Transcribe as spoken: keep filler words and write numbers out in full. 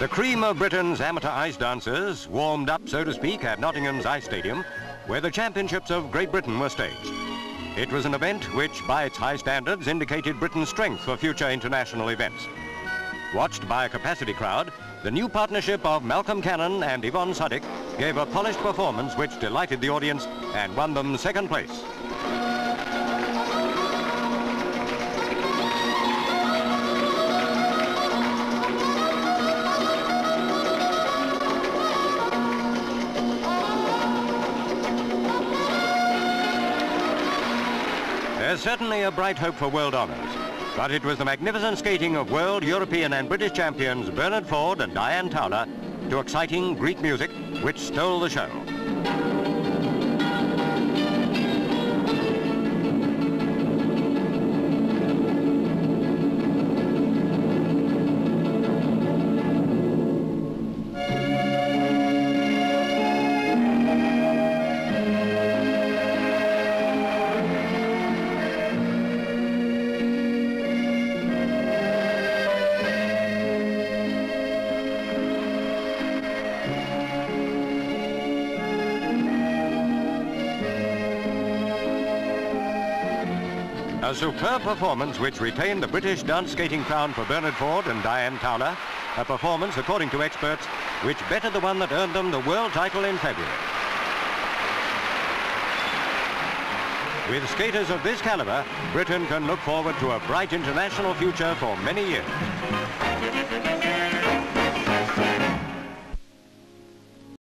The cream of Britain's amateur ice dancers warmed up, so to speak, at Nottingham's Ice Stadium, where the Championships of Great Britain were staged. It was an event which, by its high standards, indicated Britain's strength for future international events. Watched by a capacity crowd, the new partnership of Malcolm Cannon and Yvonne Suddick gave a polished performance which delighted the audience and won them second place. There's certainly a bright hope for world honours, but it was the magnificent skating of world, European and British champions Bernard Ford and Diane Towler to exciting Greek music which stole the show. A superb performance which retained the British dance skating crown for Bernard Ford and Diane Towler, a performance, according to experts, which bettered the one that earned them the world title in February. With skaters of this calibre, Britain can look forward to a bright international future for many years.